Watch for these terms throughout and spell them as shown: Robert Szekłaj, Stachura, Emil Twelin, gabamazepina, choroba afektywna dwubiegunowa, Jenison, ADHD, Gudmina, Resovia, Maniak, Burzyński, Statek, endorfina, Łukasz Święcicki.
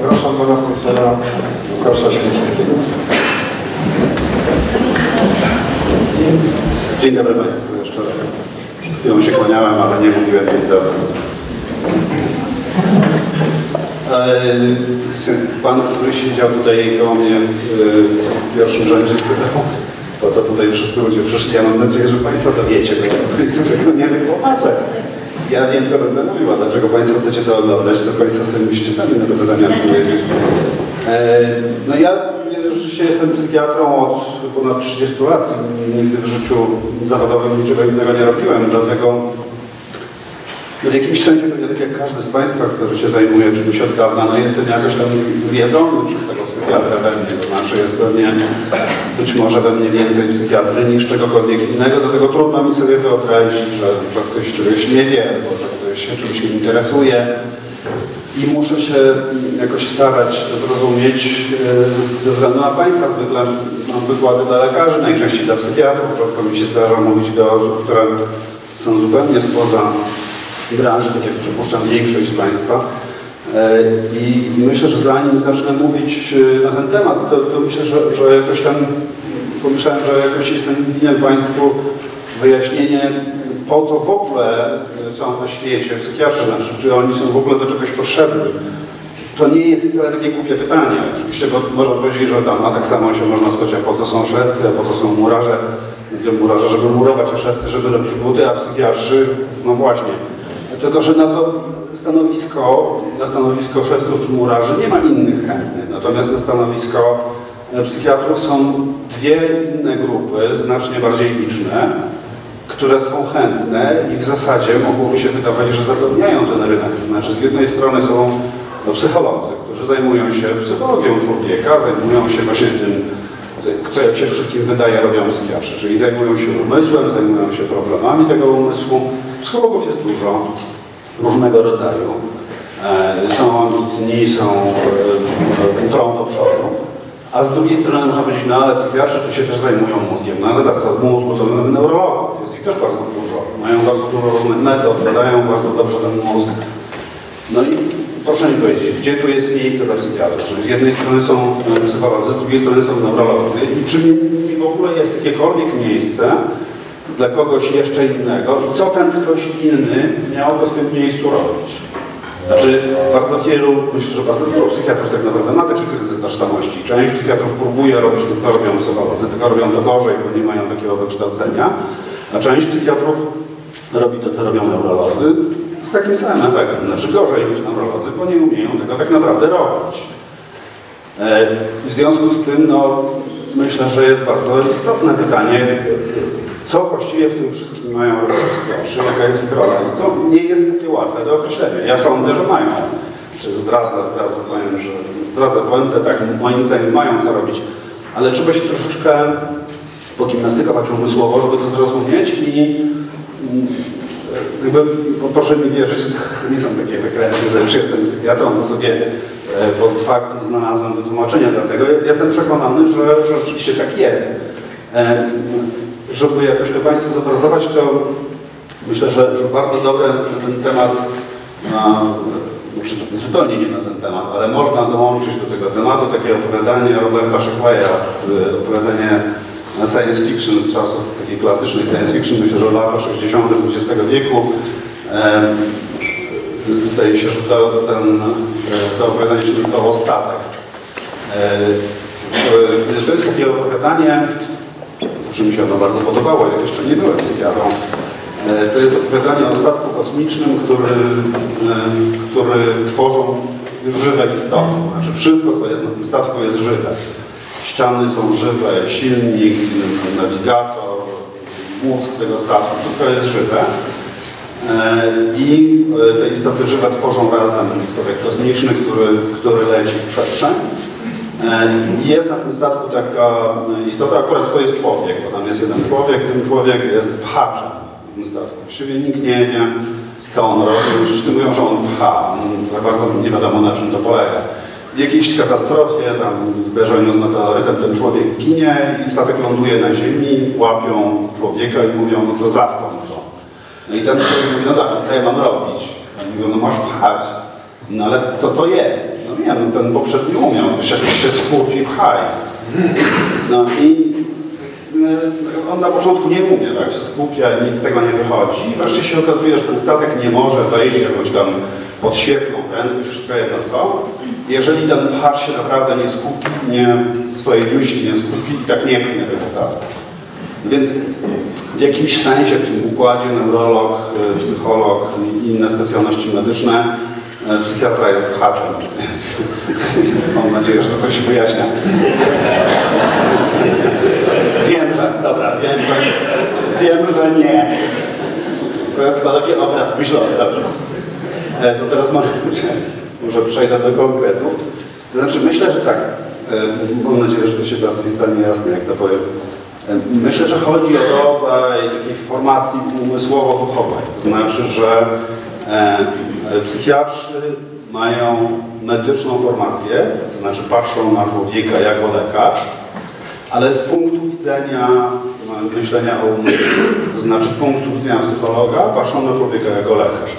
Zapraszam pana profesora Łukasza Święcickiego. Dzień dobry państwu jeszcze raz. Przed chwilą się kłaniałem, ale nie mówiłem dzień dobry. Pan, który siedział tutaj koło mnie w pierwszym rzędzie, spytał, po co tutaj wszyscy ludzie przyszli. Ja mam nadzieję, że państwo to wiecie, bo państwo tego nie wytłumaczę. Ja wiem, co będę mówił, a dlaczego państwo chcecie to oglądać, to państwo sobie musicie sami na te pytania odpowiedzieć. No ja rzeczywiście jestem psychiatrą od ponad 30 lat. Nigdy w życiu zawodowym niczego innego nie robiłem, dlatego w jakimś sensie, pewnie tak jak każdy z państwa, który się zajmuje czymś od dawna, no jestem jakoś tam zjedzony przez tego psychiatra we mnie, to znaczy jest pewnie, być może we mnie więcej psychiatry niż czegokolwiek innego, dlatego trudno mi sobie wyobrazić, że ktoś czegoś nie wie, albo że ktoś się czymś nie interesuje i muszę się jakoś starać to zrozumieć ze względu na państwa. Zwykle mam wykłady dla lekarzy, najczęściej dla psychiatrów, rzadko mi się zdarza mówić do osób, które są zupełnie spoza branży, tak jak przypuszczam większość z państwa. I myślę, że zanim zacznę mówić na ten temat, to myślę, że jakoś tam pomyślałem, że jakoś jestem winien państwu wyjaśnienie, po co w ogóle są na świecie psychiatrzy, znaczy czy oni są w ogóle do czegoś potrzebni. To nie jest wcale takie głupie pytanie. Oczywiście można powiedzieć, że tam, a tak samo się można spytać, po co są szewcy, a po co są murarze. Murarze, żeby murować, a szewcy, żeby robić buty, a psychiatrzy, no właśnie. Tylko że na to stanowisko, szewców czy murarzy nie ma innych chętnych. Natomiast na stanowisko psychiatrów są dwie inne grupy, znacznie bardziej liczne, które są chętne i w zasadzie mogłoby się wydawać, że zapełniają ten rynek. To znaczy z jednej strony są no, psycholodzy, którzy zajmują się psychologią człowieka, zajmują się właśnie tym, co jak się wszystkim wydaje robią psychiatrzy, czyli zajmują się umysłem, zajmują się problemami tego umysłu. Psychologów jest dużo, różnego rodzaju. Są ambitni, są trąb do przodu. A z drugiej strony można powiedzieć, no ale psychiatrzy to się też zajmują mózgiem, no ale zaraz od mózgu to mamy neurologów, jest ich też bardzo dużo. Mają bardzo dużo różnych metod, badają bardzo dobrze ten mózg. No i proszę mi powiedzieć, gdzie tu jest miejsce dla psychiatrów? Czyli z jednej strony są psycholodzy, z drugiej strony są neurolodzy. I czy między nimi w ogóle jest jakiekolwiek miejsce dla kogoś jeszcze innego i co ten ktoś inny miałby w tym miejscu robić? Znaczy bardzo wielu, myślę, że bardzo wielu psychiatrów tak naprawdę ma taki kryzys tożsamości. Część psychiatrów próbuje robić to, co robią psycholodzy, tylko robią to gorzej, bo nie mają takiego wykształcenia, a część psychiatrów robi to, co robią neurolodzy, z takim samym efektem, znaczy gorzej niż neurolodzy, bo nie umieją tego tak naprawdę robić. W związku z tym, no, myślę, że jest bardzo istotne pytanie, co właściwie w tym wszystkim mają robić psychiatrzy, jaka jest ich rola. I to nie jest takie łatwe do określenia. Ja sądzę, że mają. Czy zdradzę, od razu powiem, że zdradzę błędę, tak moim zdaniem mają co robić. Ale trzeba się troszeczkę pogimnastykować umysłowo, żeby to zrozumieć i jakby, proszę mi wierzyć, to nie są takie wykręty, że już jestem psychiatrą, to sobie post factum znalazłem wytłumaczenie dla tego. Jestem przekonany, że rzeczywiście tak jest. Żeby jakoś to państwu zobrazować, to myślę, że bardzo dobre na ten temat, zupełnie nie na ten temat, ale można dołączyć do tego tematu takie opowiadanie Roberta Szekłaja, opowiadanie science fiction z czasów takiej klasycznej science fiction, myślę, że lata 60. XX wieku. Zdaje się, że to opowiadanie się nazywało Statek. To jest takie opowiadanie, zawsze mi się ono bardzo podobało, jak jeszcze nie byłem psychiatrą. To jest opowiadanie o statku kosmicznym, który tworzą żywe istoty. Znaczy wszystko, co jest na tym statku, jest żywe. Ściany są żywe, silnik, nawigator, mózg tego statku, wszystko jest żywe. I te istoty żywe tworzą razem statek kosmiczny, który leci w przestrzeń. Jest na tym statku taka istota, akurat to jest człowiek, bo tam jest jeden człowiek, ten człowiek jest pchaczem na tym statku. Właściwie nikt nie wie, co on robi, wszyscy mówią, że on pcha, tak bardzo nie wiadomo, na czym to polega. W jakiejś katastrofie, tam zderzeniu z meteorytem, ten człowiek ginie i statek ląduje na ziemi, łapią człowieka i mówią, no to zastąp go. No i ten człowiek mówi, no tak, co ja mam robić? Oni mówią, no masz pchać. No ale co to jest? No nie wiem, ten poprzedni umiał, przecież się skupił w haj. No i on na początku nie umie, tak się skupia i nic z tego nie wychodzi. I wreszcie się okazuje, że ten statek nie może wejść jakąś tam pod świetną prędkość, wszystko jedno co. Jeżeli ten pchacz się naprawdę nie skupi, swojej myśli nie skupi, tak nie pchnie tego statku. Więc w jakimś sensie w tym układzie neurolog, psycholog i inne specjalności medyczne, psychiatra jest pchaczem. Mam nadzieję, że coś wyjaśnia. Wiem, że nie. To jest chyba taki obraz myślowy, dobrze. No teraz może przejdę do konkretu. To znaczy myślę, że tak. Mam nadzieję, że to się bardziej stanie jasne, jak to powiem. Myślę, że chodzi o rodzaj takiej formacji umysłowo-duchowej. To znaczy, że psychiatrzy mają medyczną formację, to znaczy patrzą na człowieka jako lekarz, ale z punktu widzenia myślenia o umyśle, to znaczy z punktu widzenia psychologa patrzą na człowieka jako lekarz.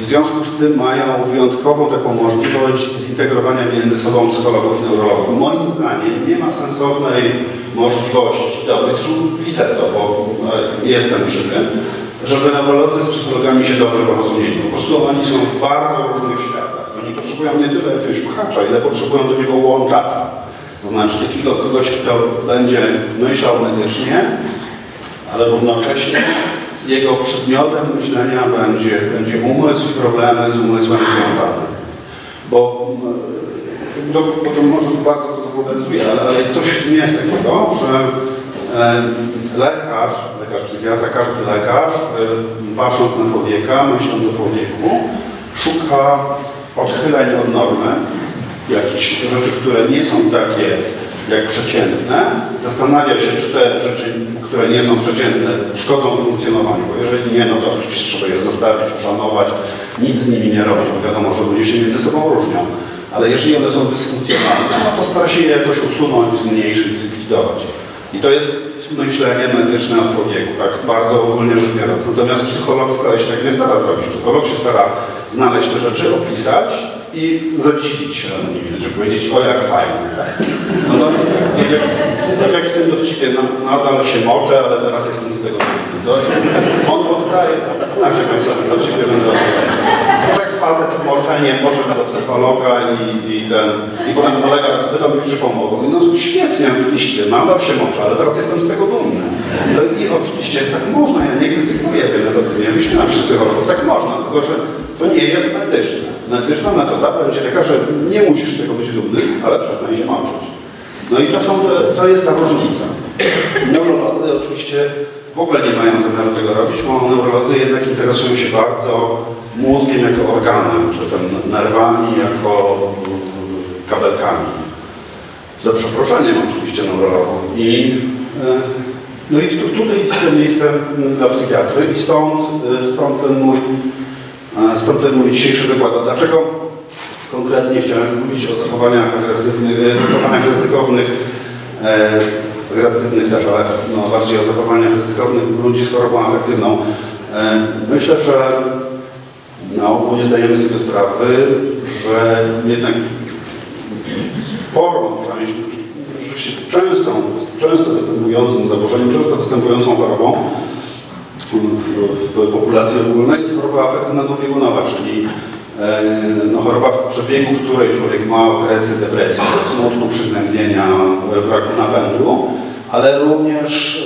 W związku z tym mają wyjątkową taką możliwość zintegrowania między sobą psychologów i neurologów. Moim zdaniem nie ma sensownej możliwości, widzę to, bo jestem przy tym, żeby neurolodzy z psychologami się dobrze porozumieli. Po prostu oni są w bardzo różnych światach. Oni potrzebują nie tyle jakiegoś pchacza, ile potrzebują takiego łączacza. To znaczy takiego kogoś, kto będzie myślał medycznie, ale równocześnie jego przedmiotem myślenia będzie umysł, problemy z umysłem związane. Bo to może bardzo to zmodernizuję, ale coś w tym jest takiego, że lekarz psychiatra, każdy lekarz, patrząc na człowieka, myśląc o człowieku, szuka odchyleń od normy, jakichś rzeczy, które nie są takie jak przeciętne, zastanawia się, czy te rzeczy, które nie są przeciętne, szkodzą funkcjonowaniu, bo jeżeli nie, no to oczywiście trzeba je zostawić, uszanować, nic z nimi nie robić, bo wiadomo, że ludzie się między sobą różnią, ale jeżeli one są dysfunkcjonalne, no to stara się je jakoś usunąć, zmniejszyć, zlikwidować. I to jest myślenie medyczne o człowieku, tak bardzo ogólnie rzecz biorąc. Natomiast psycholog wcale się tak nie stara zrobić. Psycholog się stara znaleźć te rzeczy, opisać i zadziwić się na nimi, czy powiedzieć, o jak fajnie. No tak jak w tym dowcipie, nadal się moczę, ale teraz jestem z tego dumny. On oddaje, znaczy Państwo, do dowcipie będę oddaje. Może jak facet z moczeniem, może do psychologa i potem kolega robi, czy pomogą. No świetnie, oczywiście, nadal się moczę, ale teraz jestem z tego dumny. No i oczywiście tak można, ja nie krytykuję wielokrotnie, myślałem przez psychologów, tak można, tylko że to nie jest medyczne. Medyczna metoda będzie taka, że nie musisz tego być dumny, ale przestań się mączyć. No i to jest ta różnica. Neurolodzy oczywiście w ogóle nie mają zamiaru tego robić, bo neurolodzy jednak interesują się bardzo mózgiem jako organem, czy tam nerwami jako kabelkami. Za przeproszeniem oczywiście neurologów. No i tutaj widzę miejsce dla psychiatry i stąd ten mój dzisiejszy wykład. Dlaczego konkretnie chciałem mówić o zachowaniach agresywnych też, ale no, bardziej o zachowaniach ryzykownych ludzi z chorobą afektywną. Myślę, że nie zdajemy sobie sprawy, że jednak sporą część, rzeczywiście często występującym zaburzeniem, często występującą chorobą w populacji ogólnej jest choroba afektywna dwubiegunowa, czyli choroba w przebiegu, której człowiek ma okresy depresji, smutku, przygnębienia, braku napędu, ale również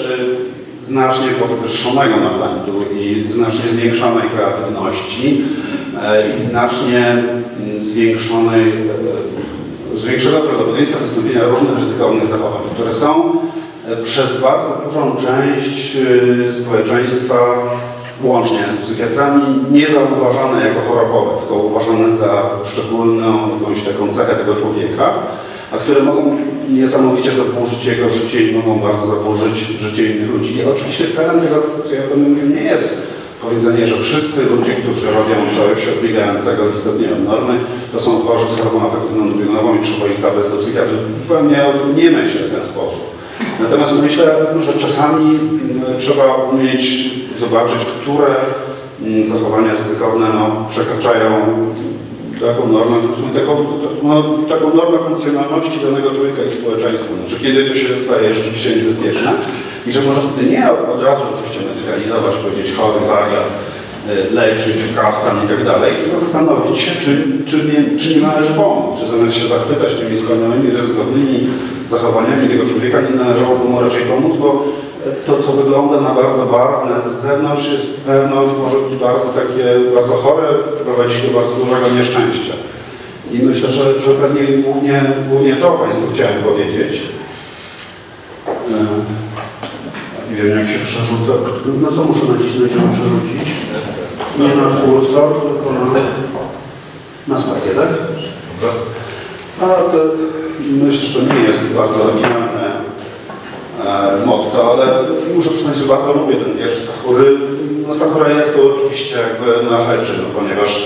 znacznie podwyższonego napędu i znacznie zwiększonej kreatywności i znacznie zwiększonego prawdopodobieństwa wystąpienia różnych ryzykownych zachowań, które są przez bardzo dużą część społeczeństwa, łącznie z psychiatrami, nie zauważane jako chorobowe, tylko uważane za szczególną jakąś taką cechę tego człowieka, a które mogą niesamowicie zaburzyć jego życie i mogą bardzo zaburzyć życie innych ludzi. I oczywiście celem tego, co ja bym mówił, nie jest powiedzenie, że wszyscy ludzie, którzy robią coś odbiegającego istotnie od normy, to są chorzy z chorobą afektywną dwubiegunową i trzeba ich zabrać do psychiatry. Zupełnie o tym nie myślę w ten sposób. Natomiast myślę, że czasami trzeba umieć zobaczyć, które zachowania ryzykowne przekraczają taką normę, taką normę funkcjonalności danego człowieka i społeczeństwa, że kiedy to się staje rzeczywiście niebezpieczne i że można wtedy nie od razu oczywiście medykalizować, powiedzieć chory, wariat, leczyć, kaftan i tak dalej, tylko zastanowić się, czy nie należy pomóc, czy zamiast się zachwycać tymi zbrojnymi, ryzykownymi zachowaniami tego człowieka, nie należałoby mu raczej pomóc, bo to, co wygląda na bardzo barwne z zewnątrz, jest wewnątrz może być bardzo takie, bardzo chore, prowadzić do bardzo dużego nieszczęścia. I myślę, że pewnie głównie to Państwu chciałem powiedzieć. Nie wiem, jak się przerzucę. No co muszę nacisnąć, żeby przerzucić? Nie na kursor, tylko na spację, tak? Dobrze. A to myślę, że to nie jest bardzo oryginalne motto, ale muszę przyznać, że bardzo lubię ten wiersz Stachury. No, Stachura jest to oczywiście jakby na rzeczy, no, ponieważ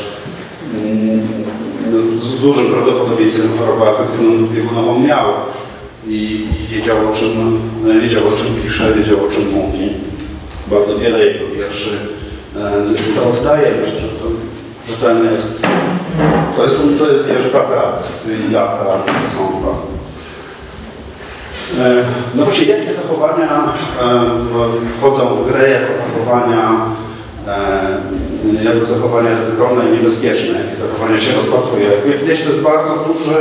z dużym prawdopodobieństwem chorobę afektywną biegunową miał i wiedział o czym pisze, wiedział o czym mówi. Bardzo wiele jego wierszy to oddaje. Myślę, że to rzetelne jest. To jest wiersz lata sądwa. No właśnie, jakie zachowania wchodzą w grę jako zachowania ryzykowne i niebezpieczne, jakie zachowania się rozpatruje. Jak widać, to jest bardzo duża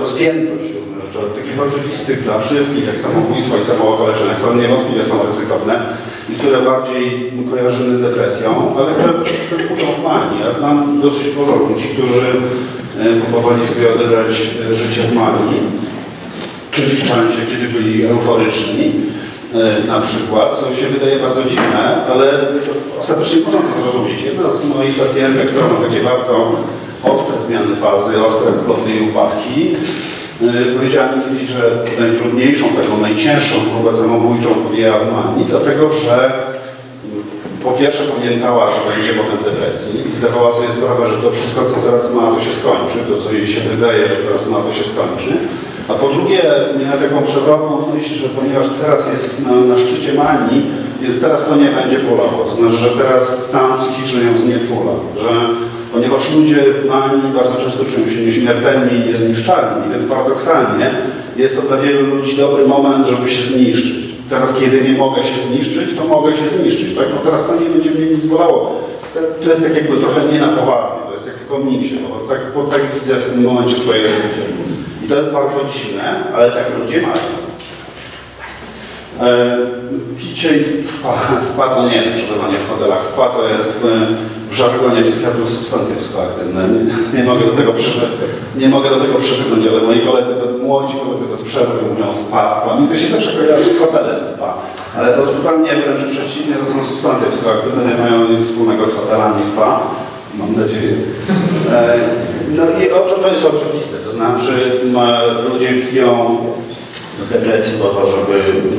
rozpiętość różnych rzeczy, takich oczywistych dla wszystkich, jak samobójstwo i samookaleczenia, które niewątpliwie są ryzykowne i które bardziej kojarzymy z depresją, ale które występują w manii. Ja znam dosyć dużo ludzi, którzy próbowali sobie odebrać życie w manii, czyli w czasie, kiedy byli euforyczni, na przykład, co się wydaje bardzo dziwne, ale ostatecznie można to zrozumieć. Jedna z moich pacjentek, która ma takie bardzo ostre zmiany fazy, ostre wzlotne i upadki, powiedziała mi kiedyś, że najtrudniejszą, taką najcięższą próbę samobójczą podjęła w manii, dlatego że po pierwsze pamiętała, że będzie potem w depresji i zdawała sobie sprawę, że to wszystko, co teraz ma, to się skończy, to co jej się wydaje, że teraz ma, to się skończy. A po drugie, miała taką przewrotną myśl, że ponieważ teraz jest na szczycie manii, teraz to nie będzie bolało. To znaczy, że teraz stan psychiczny ją znieczula, że ponieważ ludzie w manii bardzo często czują się nieśmiertelni i niezniszczalni, więc paradoksalnie jest to dla wielu ludzi dobry moment, żeby się zniszczyć. Teraz, kiedy nie mogę się zniszczyć, to mogę się zniszczyć, tak? No teraz to nie będzie mnie nic bolało. To jest tak jakby trochę nie na poważnie, to jest jak w komiksie, bo tak widzę w tym momencie swoje życie. I to jest bardzo dziwne, ale tak ludzie mają. Picie i spa to nie jest przebywanie w hotelach, spa to jest w żargonie psychiatrów substancje psychoaktywne. Nie mogę do tego przywyknąć, ale moi koledzy, młodzi koledzy bez przerwy mówią spa. Mi to się zawsze kojarzy z hotelem spa. Ale to zupełnie wręcz przeciwnie, to są substancje psychoaktywne, nie mają nic wspólnego z hotelami spa. Mam nadzieję. No i to jest oczywiste, to znaczy ludzie piją w depresji po to,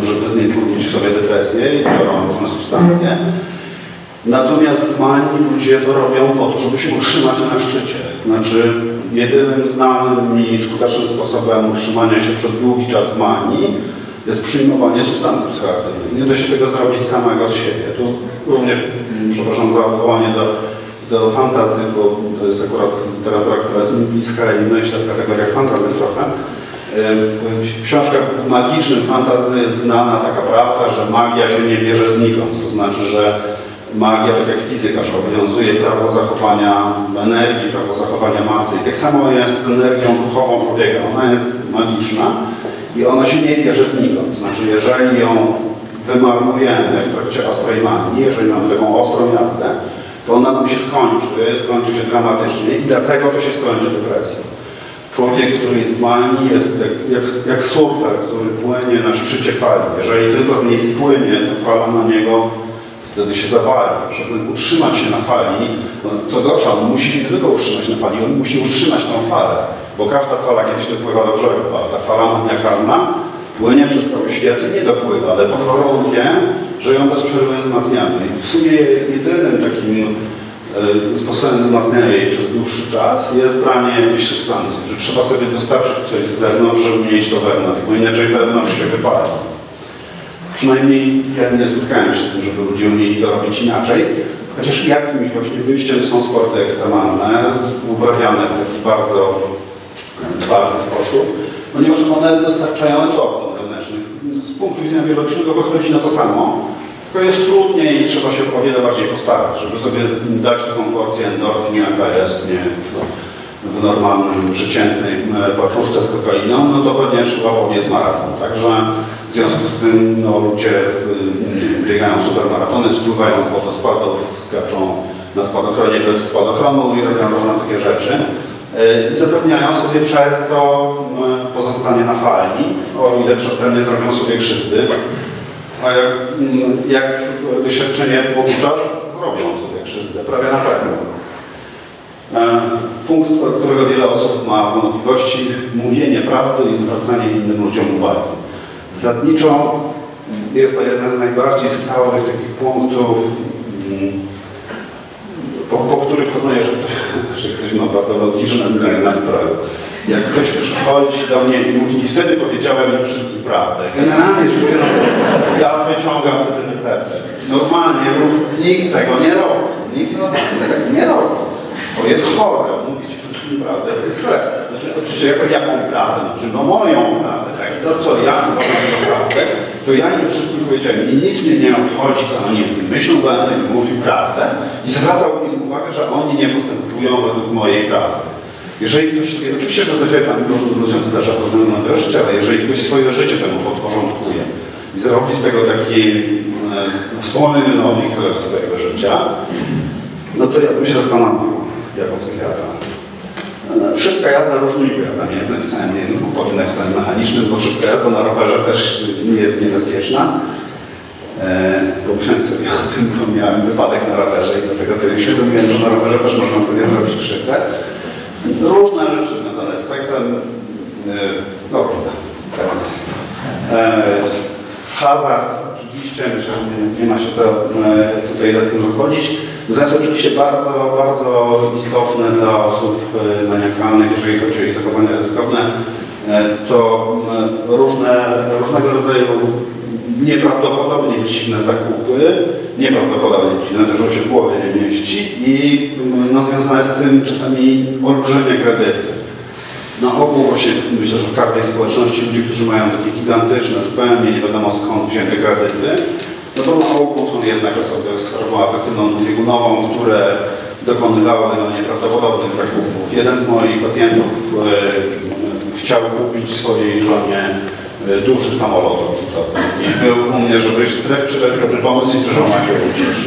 żeby znieczulnić sobie depresję i biorą różne substancje. Natomiast w manii ludzie to robią po to, żeby się utrzymać na szczycie. Znaczy, jedynym znanym i skutecznym sposobem utrzymania się przez długi czas w manii jest przyjmowanie substancji psychoaktywnych. Nie da się tego zrobić samego z siebie. Tu również, przepraszam za odwołanie do fantasy, bo to jest akurat literatura, która jest mi bliska i myślę w kategoriach fantasy trochę. W książkach magicznych fantasy jest znana taka prawda, że magia się nie bierze znikąd. To znaczy, że magia, tak jak fizyka, że obowiązuje prawo zachowania energii, prawo zachowania masy. I tak samo jest z energią duchową człowieka. Ona jest magiczna i ona się nie bierze znikąd. To znaczy, jeżeli ją wymarnujemy w trakcie ostrej manii, jeżeli mamy taką ostrą jazdę, to ona nam się skończy się dramatycznie i dlatego to się skończy depresją. Człowiek, który jest w manii, jest jak surfer, który płynie na szczycie fali. Jeżeli tylko z niej spłynie, to fala na niego wtedy się zawali. Żeby utrzymać się na fali, co gorsza, on musi się nie tylko utrzymać na fali, on musi utrzymać tą falę, bo każda fala kiedyś dopływa do brzegu, a ta fala maniakalna płynie przez cały świat i nie dopływa, ale pod warunkiem, że ją bez przerwy wzmacniamy. I w sumie jedynym takim sposobem wzmacniania jej przez dłuższy czas jest branie jakiejś substancji, że trzeba sobie dostarczyć coś z zewnątrz, żeby mieć to wewnątrz, bo inaczej wewnątrz się wypali. Przynajmniej ja nie spotkałem się z tym, żeby ludzie umieli to robić inaczej, chociaż jakimś właśnie wyjściem są sporty ekstremalne, uprawiane w taki bardzo twardy sposób, ponieważ one dostarczają endorfin wewnętrznych. Z punktu widzenia biologicznego wychodzi na to samo, tylko jest trudniej i trzeba się o wiele bardziej postarać, żeby sobie dać taką porcję endorfin, jaka jest w normalnym, przeciętnej paczuszce z kokainą, no to pewnie trzeba pobiec maraton. Także w związku z tym no, ludzie biegają supermaratony, spływają z wodospadów, skaczą na spadochronie bez spadochronu i robią różne takie rzeczy. Zapewniają sobie przez to pozostanie na fali, o ile przedtem nie zrobią sobie krzywdy, a jak doświadczenie pobucza, zrobią sobie krzywdę, prawie na pewno. Punkt, od którego wiele osób ma wątpliwości, mówienie prawdy i zwracanie innym ludziom uwagi. Zasadniczo jest to jeden z najbardziej stałych takich punktów, po których poznaję, że ktoś ma bardzo logiczne zmiany nastroju. Jak ktoś przychodzi do mnie i mówi, wtedy powiedziałem im wszystkim prawdę. Generalnie rzecz biorąc, ja wyciągam wtedy receptę. Normalnie nikt tego nie robi. Nikt tego nie robi. Bo jest chore, mówić wszystkim prawdę, to jest chore. Znaczy, oczywiście, jaką prawdę? Znaczy, no moją prawdę, tak? To, co ja uważam prawdę, to ja im wszystkim powiedziałem. I nic mnie nie obchodzi, co oni myślą, będę im mówił prawdę i zwracał im uwagę, że oni nie postępują według mojej prawdy. Jeżeli ktoś, oczywiście, że to się tam różnym ludziom zdarza w różnym momencie życia, ale jeżeli ktoś swoje życie temu podporządkuje i zrobi z tego taki wspólny mianownik swojego życia, no to ja bym się zastanowił. Jako psychiatra. Szybka jazda różniczy. Ja napisałem, nie wiem, z głupoty napisałem mechanicznym, bo szybka jazda na rowerze też nie jest niebezpieczna. Pomyślałem sobie o tym, bo miałem wypadek na rowerze i do tego sobie uświadomiłem, że na rowerze też można sobie zrobić krzywdę. Różne rzeczy związane z seksem. No różne. Hazard oczywiście, myślę, że nie ma się co tutaj nad tym rozchodzić. To jest oczywiście bardzo, bardzo istotne dla osób maniakalnych, jeżeli chodzi o ich zachowania ryzykowne, to różnego rodzaju nieprawdopodobnie dziwne zakupy, nieprawdopodobnie dziwne, dużo się w głowie nie mieści i no, związane z tym czasami olbrzymie kredyty. Na ogół właśnie myślę, że w każdej społeczności ludzi, którzy mają takie gigantyczne, zupełnie nie wiadomo skąd wzięte kredyty, no to na ogół są jednak osoby z chorobą afektywną dwubiegunową, które dokonywały nieprawdopodobnych zakupów. Jeden z moich pacjentów chciał kupić swojej żonie duży samolot odrzutowy. I był u mnie, że byś stref przydać dobry pomysł i że żona się uciesz.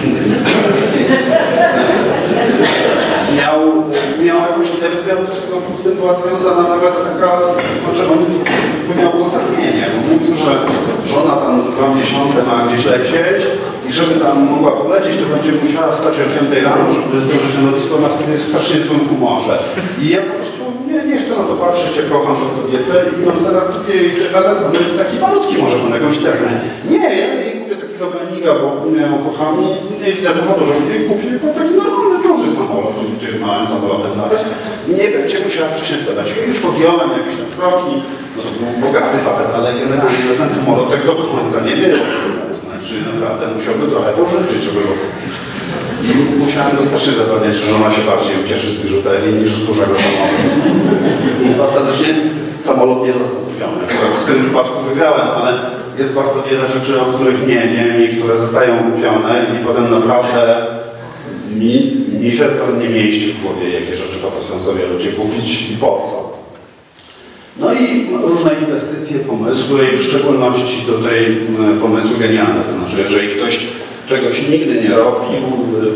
Miał jakąś identyczność, tylko z tym była związana nawet taka, znaczy on miał uzasadnienie. Mówił, że żona tam za 2 miesiące ma gdzieś lecieć i żeby tam mogła polecieć, to będzie musiała wstać o 5 rano, żeby zdążyć na lotnisko, ona wtedy jest strasznie w złym humorze. I ja po prostu nie chcę na to patrzeć, ja kocham tą kobietę i mam zaraz taki malutki może pan jakąś cenę. Nie, ja jej kupię takiego Maniga, bo ja ją kocham i nie widzę powodu, że jej kupię taki normalny, duży samolot, czyli małym samolotem nawet. Nie będzie musiała wcześniej zadać. Już podjąłem jakieś tam kroki. No to był bogaty facet, ale generalnie ten samolot tak do końca nie wiedział. Znaczy naprawdę musiałby trochę pożyczyć, żeby go kupić. I musiałem go strasznie zapewniać, że żona się bardziej ucieszy z biżuterii niż z dużego samolotu. Ostatecznie samolot nie zastąpiony. W tym wypadku wygrałem, ale jest bardzo wiele rzeczy, o których nie wiem i które zostają kupione i potem naprawdę mi się to nie mieści w głowie, jakie rzeczy potrafią sobie ludzie kupić i po co. No i różne inwestycje, pomysły i w szczególności tutaj pomysły genialne. To znaczy, jeżeli ktoś czegoś nigdy nie robił,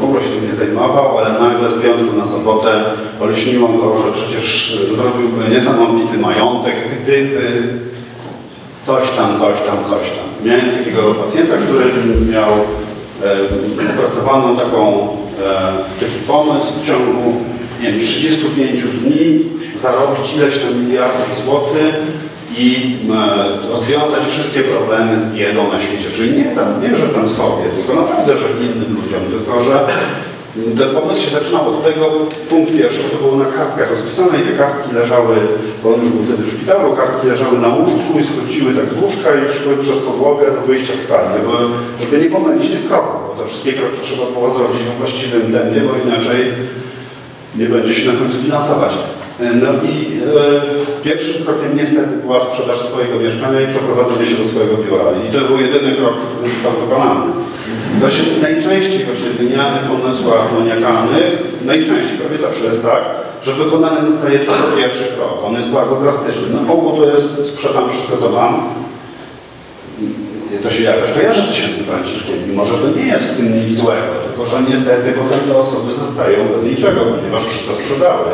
w ogóle się tym nie zajmował, ale nagle z piątku na sobotę olśniło go, że przecież zrobiłby niesamowity majątek, gdyby coś tam. Miałem takiego pacjenta, który miał opracowaną taki pomysł w ciągu 35 dni zarobić ileś tam miliardów złotych i rozwiązać wszystkie problemy z biedą na świecie. Czyli nie, że tam sobie, tylko naprawdę, że innym ludziom, tylko że Ten pomysł się zaczynał od tego, punkt pierwszy to było na kartkach rozpisane i te kartki leżały, bo on już był wtedy w szpitalu, kartki leżały na łóżku i schodziły tak z łóżka i szły przez podłogę do wyjścia z sali, żeby nie pomylić tych kroków, bo te wszystkie kroki trzeba było zrobić w właściwym tempie, bo inaczej nie będzie się na końcu finansować. No i pierwszym krokiem niestety była sprzedaż swojego mieszkania i przeprowadzenie się do swojego biura. I to był jedyny krok, który został wykonany. To się najczęściej właśnie wymiany w pomysłach maniakalnych, najczęściej, prawie zawsze jest tak, że wykonany zostaje tylko pierwszy krok. On jest bardzo drastyczny. Na ogół to jest sprzedam wszystko, co mam. To się jakoś kojarzy z świętym Franciszkiem, mimo że to nie jest w tym nic złego, tylko że niestety potem te osoby zostają bez niczego, ponieważ wszystko sprzedały.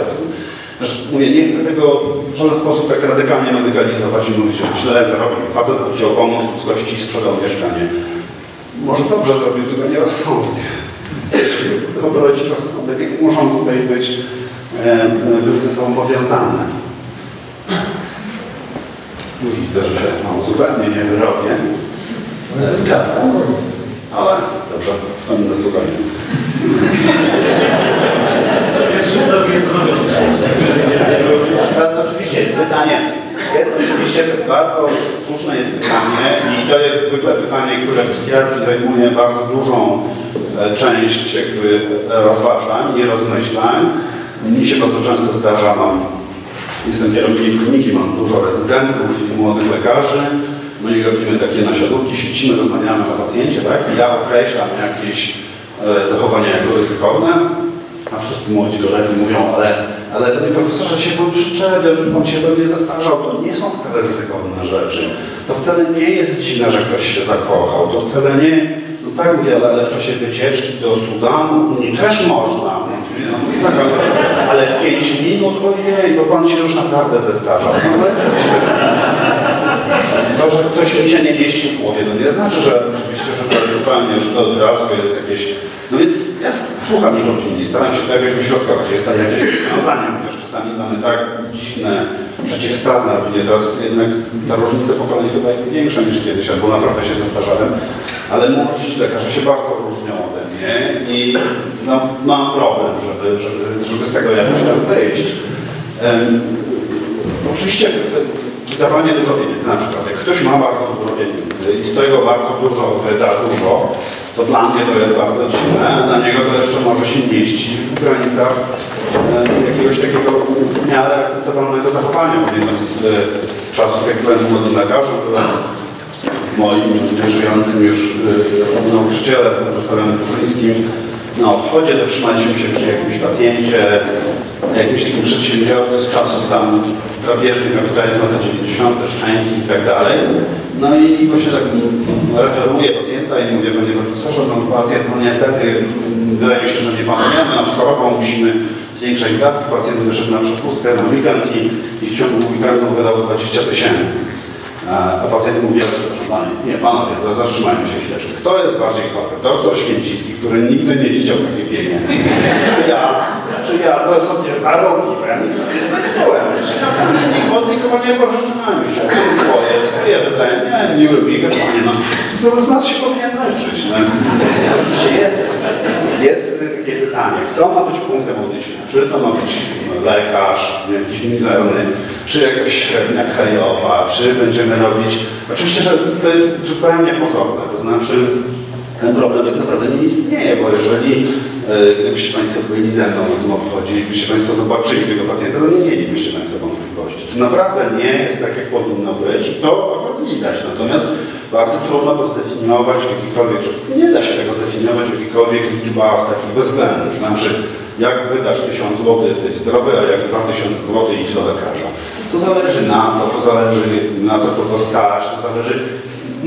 Mówię, nie chcę tego w żaden sposób tak radykalnie radykalizować i mówić, że źle zarobił facet, chciał pomóc ludzkości i sprzedał mieszkanie. Może dobrze zrobił, tylko nierozsądnie. Dobroć i rozsądek muszą tutaj być ze sobą powiązane. Już widzę, że się zupełnie nie wyrobię. To jest klasa, ale dobrze, będę spokojnie. Teraz oczywiście jest pytanie, bardzo słuszne jest pytanie i to jest zwykle pytanie, które psychiatrii zajmuje bardzo dużą część jakby rozważań, nierozmyślań. Mi się bardzo często zdarza, jestem kierownikiem kliniki, mam dużo rezydentów i młodych lekarzy. No i robimy takie nasiadówki, siedzimy, rozmawiamy o pacjencie, tak? Ja określam jakieś zachowania jako ryzykowne, a wszyscy młodzi koledzy mówią, ale panie profesorze, się pan przyczepił, już pan się do mnie zastarzał, to nie są wcale ryzykowne rzeczy. To wcale nie jest dziwne, że ktoś się zakochał, to wcale nie, no tak wiele, ale w czasie wycieczki do Sudanu też można. No, tak, ale w 5 minut, ojej, bo pan się już naprawdę zestarzał. No, to, że coś mi się nie mieści w głowie, to nie znaczy, że oczywiście, że to zupełnie, że to od razu jest jakieś... No więc ja słucham ich opinii, staram się to jakoś uśrodkować, jest tam jakieś rozwiązanie, chociaż czasami mamy tak dziwne, przeciwstawne opinie, teraz jednak ta różnica pokoleń chyba jest większa niż kiedyś, albo naprawdę się zestarzałem, ale młodzi lekarze się bardzo różnią ode mnie i no, mam problem, żeby z tego jakoś tam wyjść. Oczywiście wydawanie dużo pieniędzy, na przykład jak ktoś ma bardzo dużo pieniędzy i z tego bardzo dużo wyda dużo, to dla mnie to jest bardzo dziwne, dla niego to jeszcze może się mieści w granicach jakiegoś takiego w miarę akceptowalnego zachowania. Jednym z czasów, jak byłem młodym lekarzem, byłem z moim żyjącym już nauczycielem, profesorem Burzyńskim, na obchodzie zatrzymaliśmy się przy jakimś pacjencie, jakimś takim przedsiębiorcy z czasów tam drapieżnych kapitalizmu, lata 90, szczęki i tak dalej. No i właśnie tak referuję pacjenta i mówię, panie profesorze, no pacjent, no niestety wydaje mi się, że nie panujemy nad chorobą, musimy zwiększać dawki. Pacjent wyszedł na przepustkę na weekend i w ciągu weekendu wydał 20 000. A pacjent mówi, nie, panowie, zatrzymajmy się chwileczkę. Kto jest bardziej chory? Doktor Święcicki, który nigdy nie widział takiej pieniędzy. Czy ja sobie zarobię, bo ja nic sobie nie byłem. Od nikogo nie pożyczyłem się. Swoje wydaje, miły weekend, panie, no. Który z nas się powinien leczyć. No. Oczywiście jest takie pytanie, kto ma być punktem odniesienia? Czy to ma być lekarz, jakiś mizerny, czy jakaś średnia krajowa, czy będziemy robić... Oczywiście, że to jest zupełnie pozorne, to znaczy ten problem tak naprawdę nie istnieje, bo jeżeli gdybyście Państwo byli ze mną na tym obchodzie i byście Państwo zobaczyli tego pacjenta, to nie mielibyście Państwo wątpliwości. To naprawdę nie jest tak, jak powinno być i to akurat widać. Natomiast bardzo trudno to zdefiniować w jakikolwiek, nie da się tego zdefiniować w jakichkolwiek liczbach takich bezwzględnych. To znaczy, jak wydasz 1000 zł, jesteś zdrowy, a jak 2000 zł, idź do lekarza. To zależy na co, to zależy na co kogo stać, to zależy.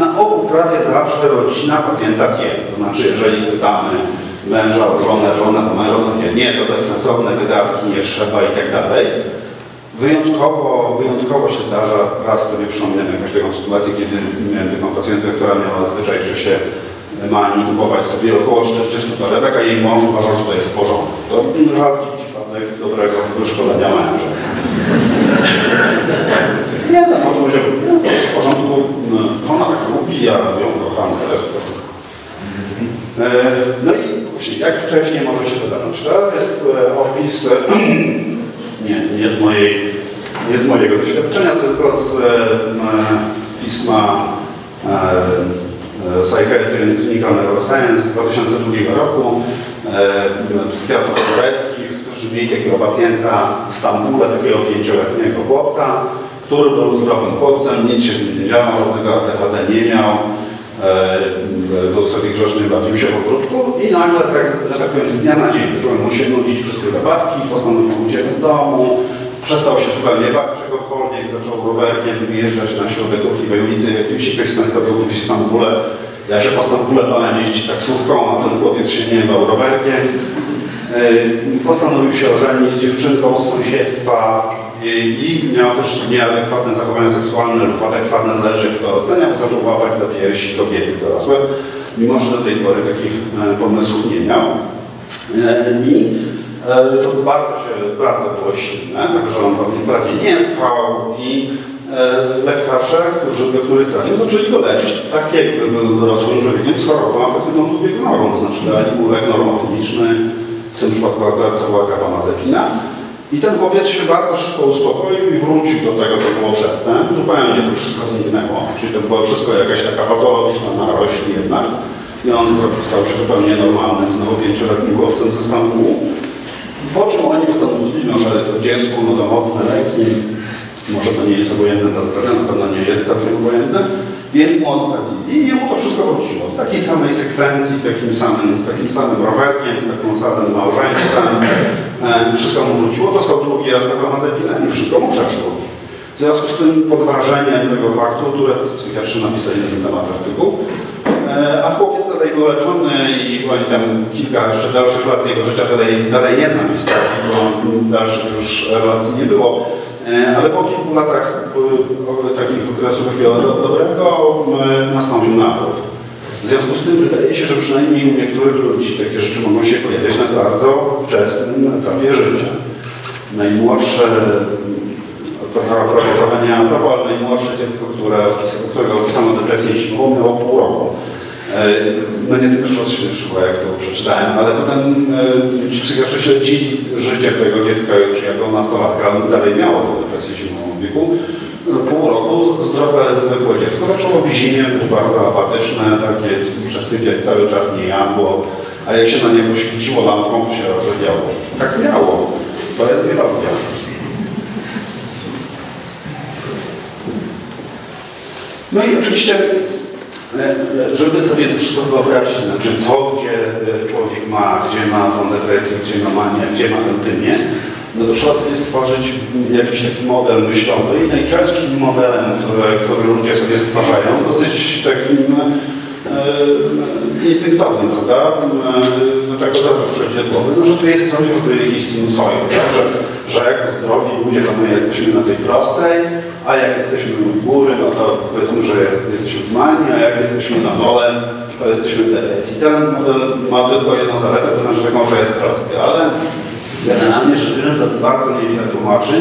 Na ogół prawie zawsze rodzina pacjenta wie. To znaczy, jeżeli pytamy męża o żonę, żonę o męża, to nie, to bezsensowne wydatki, nie trzeba i tak dalej. Wyjątkowo się zdarza, raz sobie przypominam jakąś taką sytuację, kiedy miałem taką pacjentkę, która miała zwyczaj w czasie manii kupować sobie około 40 torebek, a jej mąż uważał, że to jest w porządku. To rzadki przypadek dobrego wyszkolenia męża. Nie, to może powiedział, w porządku, żona tak lubi, ja ją kocham, to jest w porządku. No i właśnie, jak wcześniej może się to zacząć? To jest opis nie z mojego doświadczenia, tylko z pisma Psychiatry and Clinical Neuroscience z 2002 roku psychiatrów tureckich, którzy mieli takiego pacjenta w Stambule, takiego 5-letniego chłopca, który był zdrowym chłopcem, nic się z nim nie działo, żadnego ADHD nie miał, był sobie grzeczny, bawił się w ogródku i nagle, tak powiem, z dnia na dzień zacząłem mu się nudzić wszystkie zabawki, postanowił uciec z domu, przestał się zupełnie bać czegokolwiek, zaczął rowerkiem wyjeżdżać na środek urkliwej ulicy. Jakimś ktoś z Państwa był gdzieś w Stambule, ja się po Stambule bałem jeździć taksówką, a ten chłopiec się nie bał rowerkiem. Postanowił się ożenić z dziewczynką z sąsiedztwa i miał też nieadekwatne zachowania seksualne lub adekwatne, zależy kto oceniał, zaczął łapać za piersi kobiety dorosłe, mimo że do tej pory takich pomysłów nie miał. I to bardzo było silne, także on prawie nie spał i lekarze, do których trafił, zaczęli go leczyć. Tak jakby był dorosłym człowiekiem z chorobą afektywną dwubiegunową, to znaczy dali mu lek normotoniczny, w tym przypadku to była gabamazepina. I ten chłopiec się bardzo szybko uspokoił i wrócił do tego, co było przedtem. Zupełnie to wszystko zniknęło. Czyli to było wszystko jakaś taka patologiczna narośl jednak. I on stał się zupełnie normalnym, znowu 5-letnim chłopcem ze Stambułu. Po czym oni ustanowili, no, że to dziecku no, to mocne leki, może to nie jest obojętne dla zdrowia, na pewno nie jest całkiem obojętne, więc mu odstawili i jemu to wszystko wróciło. W takiej samej sekwencji, z takim samym rowerkiem, z taką samym małżeństwem, wszystko mu wróciło, dostał drugi raz gabamazepinę i wszystko mu przeszło. W związku z tym pod wrażeniem tego faktu, tureccy psychiatrzy napisali na ten temat artykuł, a chłopiec dalej był leczony i tam kilka jeszcze dalszych lat z jego życia dalej nie znam historii, bo dalszych już relacji nie było. Ale po kilku latach takich okresów dobrego nastąpił nawrót. W związku z tym wydaje się, że przynajmniej u niektórych ludzi takie rzeczy mogą się pojawiać na bardzo wczesnym etapie życia. Najmłodsze, to trochę nie ma prawa, ale najmłodsze dziecko, którego opisano depresję zimową, miało pół roku. No nie tylko szło, jak to przeczytałem, ale potem ci psychiatrzy śledzili życie tego dziecka już jako nastolatka, ale dalej miało tą depresję zimową w wieku. Pół roku zdrowe, zwykłe dziecko zaczęło w zimie być bardzo apatyczne, takie przesypiać cały czas, nie jadło, a jak się na niego świeciło lampką, to się ożywiało. Tak miało, to jest wielokrotnie. No i oczywiście, żeby sobie to wszystko wyobrazić, znaczy to, gdzie człowiek ma, tą depresję, gdzie ma manię, gdzie ma tentynię, no to trzeba sobie stworzyć jakiś taki model myślowy i najczęstszym modelem, który ludzie sobie stwarzają, dosyć takim instynktownym, prawda? No tak od razu przyjdzie do głowy, no, że tu jest coś w jakiś sinusoid, że jako zdrowi ludzie, no my jesteśmy na tej prostej, a jak jesteśmy u góry, no to powiedzmy, że jesteśmy w manii, a jak jesteśmy na dole, to jesteśmy w depresji. Ten ma tylko jedną zaletę, to znaczy, że może jest prosty, ale generalnie rzecz biorąc, to bardzo niewiele tłumaczy.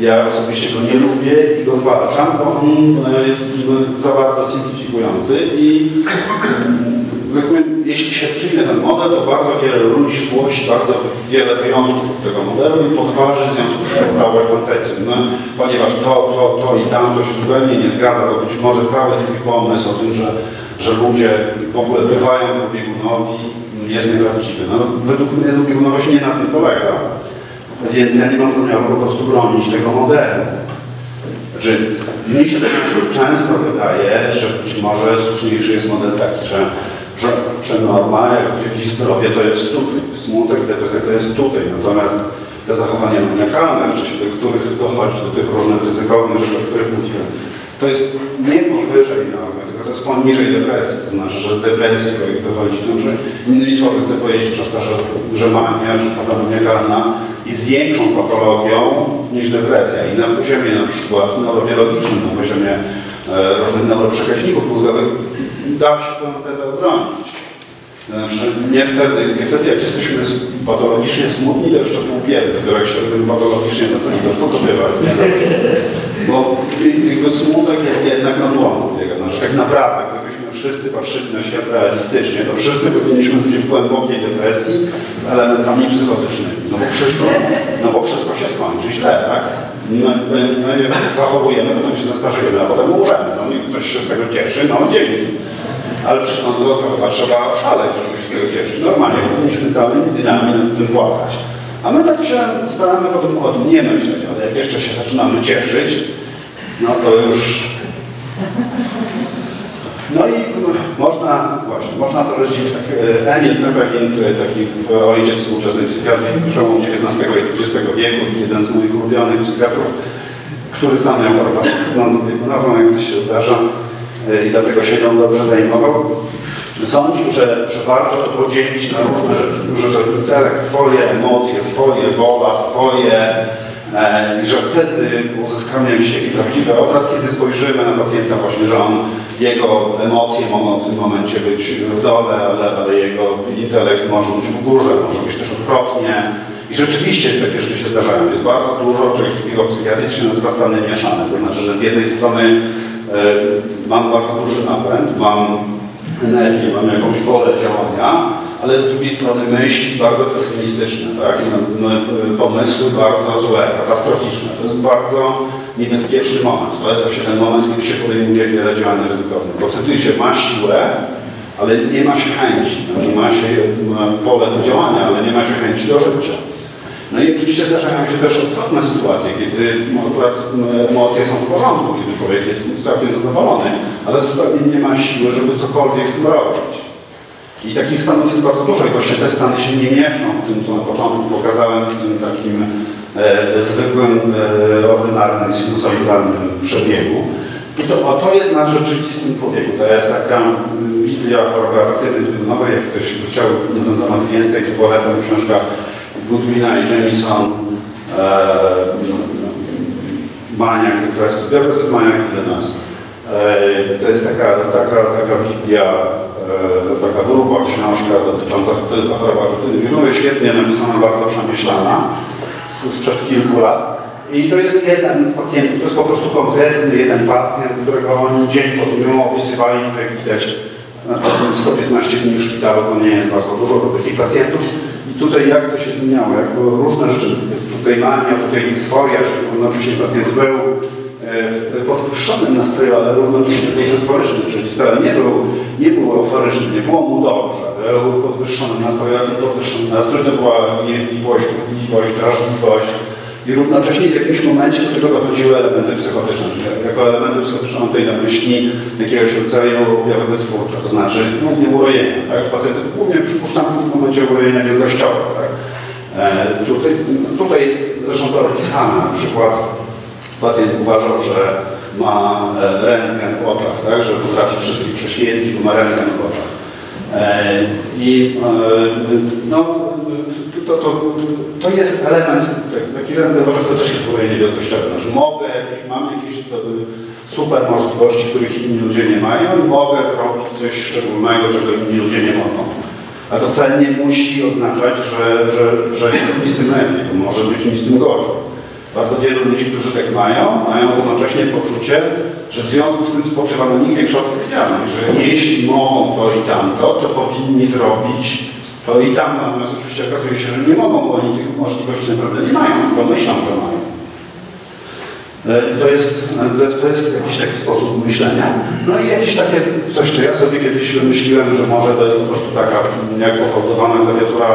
Ja osobiście go nie lubię i go zwalczam, bo on jest za bardzo simplifikujący i jeśli się przyjmie ten model, to bardzo wiele ludzi zgłosi, bardzo wiele wyjątków tego modelu i podważy w związku z tym całość koncepcji. No, ponieważ to i tamto się zupełnie nie zgadza, to być może cały twój pomysł o tym, że ludzie w ogóle bywają drugiebiegunowi, jest nieprawdziwy. No, według mnie drugiebiegunowość nie na tym polega. Więc ja nie mam zamiaru po prostu bronić tego modelu. Znaczy, mi się często wydaje, że być może słuszniejszy jest model taki, że norma, jak jakieś zdrowie to jest tutaj, smutek, depresja to jest tutaj, natomiast te zachowania maniakalne, w czasie do których dochodzi, do tych różnych ryzykownych rzeczy, o których mówiłem, to jest nie powyżej normy, tylko to jest poniżej depresji, to znaczy, że z depresji człowiek wychodzi, to znaczy, innymi słowy chcę powiedzieć przez to, że mania, że faza maniakalna jest większą patologią niż depresja i na poziomie na przykład neurobiologicznym, na poziomie różnych neuroprzekaźników mózgowych da się tę tezę obronić. Znaczy nie wtedy, jak jesteśmy patologicznie smutni, to jeszcze pół biedy, dopiero jak się patologicznie nastawi, to chyba jest niedobrze. Bo jego smutek jest jednak na dłoni. Tak naprawdę, gdybyśmy wszyscy patrzyli na świat realistycznie, to wszyscy powinniśmy być w głębokiej depresji z elementami psychotycznymi. No bo wszystko się skończy źle, tak? My zachorujemy, potem się zestarzejemy, a potem umrzemy. No niech ktoś się z tego cieszy, no dzięki. Ale przecież no, to chyba trzeba szaleć, żeby się z tego cieszyć. Normalnie powinniśmy całymi dniami nad tym płakać. A my tak się staramy potem o tym nie myśleć, ale jak jeszcze się zaczynamy cieszyć, no to już... No i można, właśnie, można to rozdzielić, tak, Emil Twelin, taki ojciec współczesnej psychiatrii w przełomie XIX i XX wieku, jeden z moich ulubionych psychiatrów, który sam miał chorobę no, jak to się zdarza, i dlatego się nią dobrze zajmował. Sądził, że warto to podzielić na różne rzeczy, że to intelekt swoje emocje, swoje wola, swoje, i że wtedy uzyskamy się i prawdziwy obraz, kiedy spojrzymy na pacjenta właśnie, że on, jego emocje mogą w tym momencie być w dole, ale jego intelekt może być w górze, może być też odwrotnie. I rzeczywiście takie rzeczy się zdarzają. Jest bardzo dużo czegoś takiego w psychiatrii, się nazywa stany mieszane. To znaczy, że z jednej strony mam bardzo duży napęd, mam energię, mam jakąś wolę działania, ale z drugiej strony myśli bardzo pesymistyczne, tak? Pomysły bardzo złe, katastroficzne. To jest bardzo niebezpieczny moment. To jest właśnie ten moment, kiedy się podejmuje wiele działań ryzykownych. Bo wtedy się ma siłę, ale nie ma się chęci. Znaczy ma się wolę do działania, ale nie ma się chęci do życia. No i oczywiście zdarzają się też odwrotne sytuacje, kiedy akurat emocje są w porządku, kiedy człowiek jest całkiem zadowolony, ale zupełnie nie ma siły, żeby cokolwiek z tym robić. I takich stanów jest bardzo dużo i właśnie te stany się nie mieszczą w tym, co na początku pokazałem, w tym takim zwykłym, ordynarnym, sinusoidalnym przebiegu. I to jest na rzeczywistym człowieku. To jest taka biblia choreograficznej, nowej, jak ktoś chciał na temat więcej, to polecam książka Gudmina i Jenison, Maniak, która jest z Maniak dla nas. To jest taka biblia, taka gruba książka dotycząca choroby, świetnie napisana, bardzo przemyślana, sprzed kilku lat. I to jest jeden z pacjentów, to jest po prostu konkretny jeden pacjent, którego oni dzień po dniu opisywali, jak widać, na przykład 115 dni w szpitalu, to nie jest bardzo dużo do takich pacjentów. I tutaj jak to się zmieniało, jak różne rzeczy, tutaj mania, tutaj dysforia, równocześnie pacjent był w podwyższonym nastroju, ale równocześnie był dysforyczny, czyli wcale nie był euforyczny, nie było mu dobrze, był podwyższony nastrój, ale podwyższony nastrój to była gniewliwość, drażliwość i równocześnie w jakimś momencie do tego dochodziły elementy psychotyczne. Jako elementy psychotyczne mam tutaj na myśli jakiegoś rodzaju objawy wytwórcze, to znaczy głównie urojenia, tak? Pacjent głównie przypuszczam w tym momencie urojenia wielkościowe, tak? Tutaj jest zresztą to opisane, na przykład pacjent uważał, że ma rentgen w oczach, tak? Że potrafi wszystkich prześwietlić, bo ma rentgen w oczach. To jest element, taki rentgen w oczach to też jest urojenie wielkościowe. Znaczy mam jakieś super możliwości, których inni ludzie nie mają i mogę zrobić coś szczególnego, czego inni ludzie nie mogą. A to wcale nie musi oznaczać, że jest mi z tym lepiej, bo może być mi z tym gorzej. Bardzo wielu ludzi, którzy tak mają jednocześnie poczucie, że w związku z tym spoczywa na nich większa odpowiedzialność, że jeśli mogą to i tamto, to powinni zrobić to i tamto. Natomiast oczywiście okazuje się, że nie mogą, bo oni tych możliwości naprawdę nie mają, tylko myślą, że mają. To jest jakiś taki sposób myślenia. No i jakieś takie coś, co ja sobie kiedyś wymyśliłem, że może to jest po prostu taka jak pofałdowana klawiatura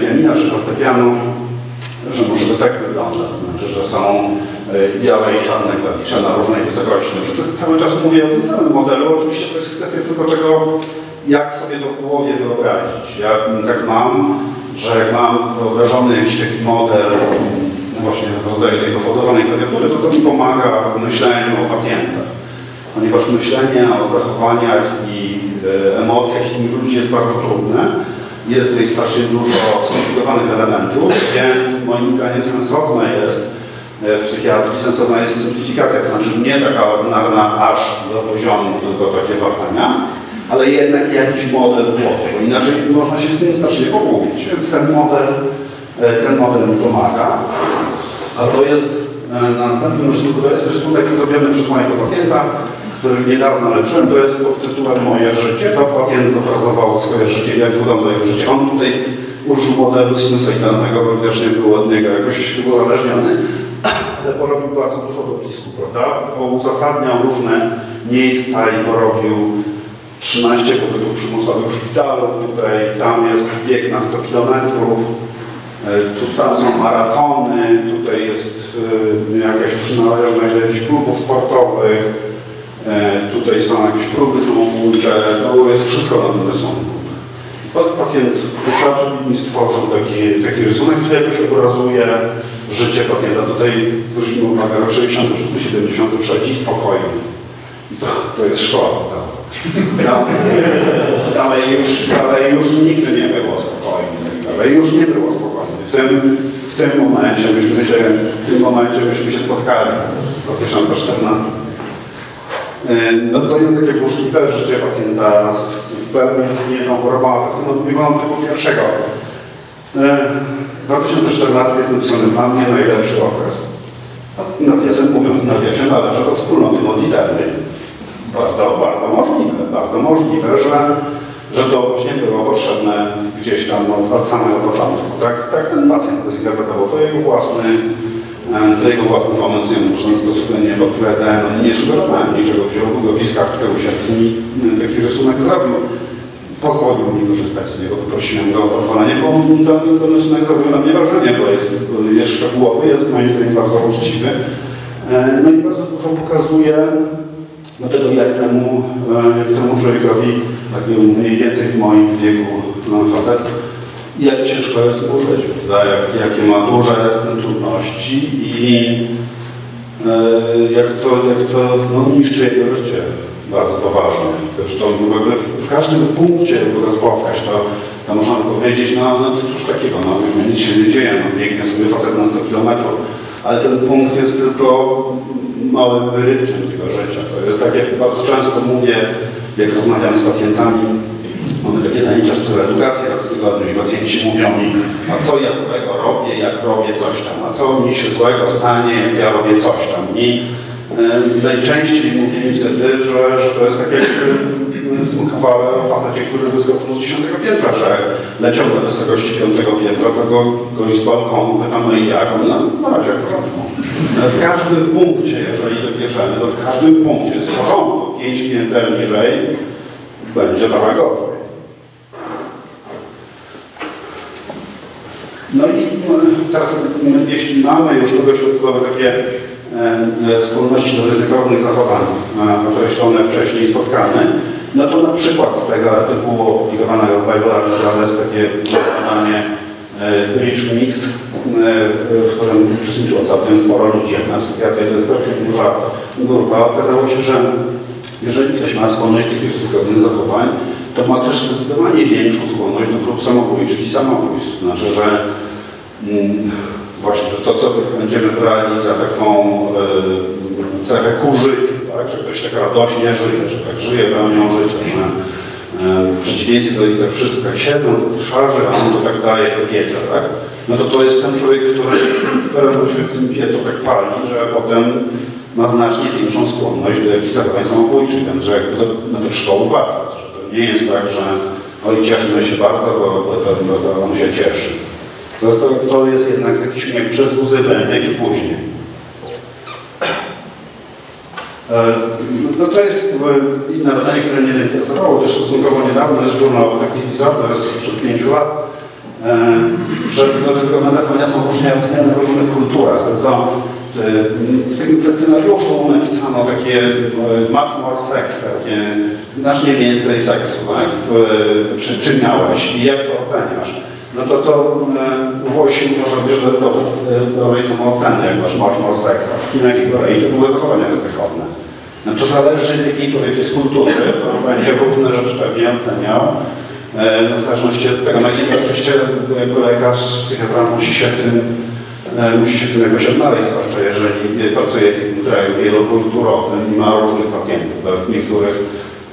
pianina czy fortepianu, że może to tak wygląda, to znaczy, że są białe i czarne klawisze na różnej wysokości. Że to jest, cały czas mówię o tym samym modelu, oczywiście to jest kwestia tylko tego, jak sobie to w głowie wyobrazić. Ja tak mam, że jak mam wyobrażony jakiś taki model właśnie w rodzaju tej powodowanej klawiatury, to mi pomaga w myśleniu o pacjentach. Ponieważ myślenie o zachowaniach i emocjach innych ludzi jest bardzo trudne. Jest tutaj strasznie dużo skomplikowanych elementów, więc moim zdaniem sensowna jest w psychiatrii, sensowna jest simplifikacja, to znaczy nie taka ordynarna aż do poziomu, tylko takie wahania, ale jednak jakiś model w głowie, bo inaczej można się z tym znacznie pogubić, więc ten model mi pomaga. A to jest następny rysunek zrobiony przez mojego pacjenta, którym niedawno leczyłem, to jest pod tytułem Moje życie. To pacjent zobrazował swoje życie, jak wygląda jego życie. On tutaj użył modelu sinusoidalnego, bo też nie był od niego jakoś uzależniony, ale porobił bardzo dużo dopisków, prawda? Bo uzasadniał różne miejsca i porobił 13 pobytów przymusowych w szpitalu, tutaj, tam jest bieg na 100 km, tu tam są maratony, tutaj jest jakaś przynależność do jakichś klubów sportowych, tutaj są jakieś próby samobójcze, no jest wszystko na tym rysunku. Pacjent usiadł i stworzył taki rysunek, który jakoś obrazuje życie pacjenta. Tutaj zwróćmy uwagę, rok 67-73 spokoju. To jest szkoła podstawowa. Dalej już nigdy nie było spokojnie. W tym momencie byśmy się spotkali, 2014. No to jest takie burzliwe życie pacjenta z pełni rozwiniętą chorobą afektywną typu pierwszego. 2014 jest napisany dla mnie najlepszy okres. Nawiasem mówiąc, należy do wspólnoty modlitewnej. Bardzo możliwe, że to właśnie było potrzebne gdzieś tam od samego początku. Tak ten pacjent zinterpretował, to jego własny pomysł, jemu w ten sposób nie podpowiadałem, nie sugerowałem niczego, wziął długopiska, który usiadł i taki rysunek zrobił. Pozwolił mi korzystać z niego, poprosiłem go o pozwolenie, bo ten rysunek zrobił na mnie wrażenie, bo jest szczegółowy, jest moim zdaniem bardzo uczciwy. No i bardzo dużo pokazuje dlatego jak temu człowiekowi, tak mniej więcej w moim wieku, facet, jak ciężko jest mu żyć, jakie ma duże trudności i jak to niszczy jego życie bardzo poważnie. Zresztą w każdym punkcie, by go spotkać, to można powiedzieć, no cóż takiego, no nic się nie dzieje, no, biegnie sobie facet na 100 km, ale ten punkt jest tylko małym wyrywkiem z jego życia. To jest tak, jak bardzo często mówię, jak rozmawiam z pacjentami, mamy takie zajęcia psychoedukacji raz w tygodniu i pacjenci mówią mi, a co ja złego robię, jak robię coś tam, a co mi się złego stanie, jak ja robię coś tam. I najczęściej mówili wtedy, że to jest tak jak tym kawałek o facecie, który wyskoczył z 10 piętra, że leciał do wysokości 5 piętra, to goś z balkonu pytamy i jak, no na razie w porządku. W każdym punkcie, jeżeli dobierzemy, to w każdym punkcie z porządku 5 pięter niżej będzie trochę gorzej. No i teraz, jeśli mamy już kogoś od takie skłonności do ryzykownych zachowań określone wcześniej spotkane, no to na przykład z tego artykułu opublikowanego w Bible jest takie badanie Rich Mix, w którym uczestniczyło całkiem sporo ludzi, jak na psychiatrii, to jest całkiem duża grupa. Okazało się, że jeżeli ktoś ma skłonność do takich ryzykownych zachowań, to ma też zdecydowanie większą skłonność do prób samobójczych i samobójstw. To znaczy, że właśnie, że to, co będziemy brali za taką cechę ku życiu, tak? Że ktoś tak radośnie żyje, że tak żyje pełnią życia, że w przeciwieństwie do nich wszyscy tak siedzą, szarzy, a on to tak daje to pieca, tak? No to jest ten człowiek, któremu się w tym piecu tak pali, że potem ma znacznie większą skłonność do jakichś zachowań samobójczych, więc że jakby to trzeba uważać, że to nie jest tak, że oj, cieszymy się bardzo, bo on się cieszy. To jest jednak taki śmiech przez łzy prędzej czy później. No to jest inne badanie, które mnie zainteresowało też stosunkowo niedawno, jest żurnal taki to jest sprzed 5 lat, że ryzykowne zachowania są różnie oceniane w różnych kulturach. W tym kwestionariuszu napisano takie much more sex, takie znacznie więcej seksu, tak? Czy miałeś i jak to oceniasz? No to Włosi może bierze dobrej samooceny, jak masz more sex, a w Chinach i Korei to były zachowania ryzykowne. Znaczy zależy z jakiej człowiek jest kultury, to będzie różne rzeczy pewnie oceniał. W zależności od tego, na ile oczywiście lekarz, psychiatra musi się w tym jakoś odnaleźć, zwłaszcza jeżeli pracuje w tym kraju wielokulturowym i ma różnych pacjentów, do niektórych